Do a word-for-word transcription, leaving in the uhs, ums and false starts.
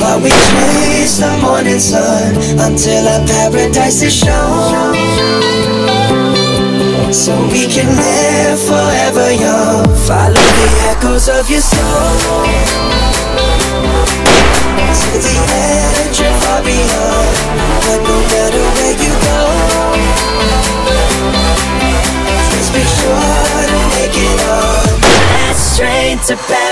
While we chase the morning sun until our paradise is shown, so we can live forever young. Follow the echoes of your soul to the edge of far beyond. But no matter where you go, just be sure to make it on. That train to Paris.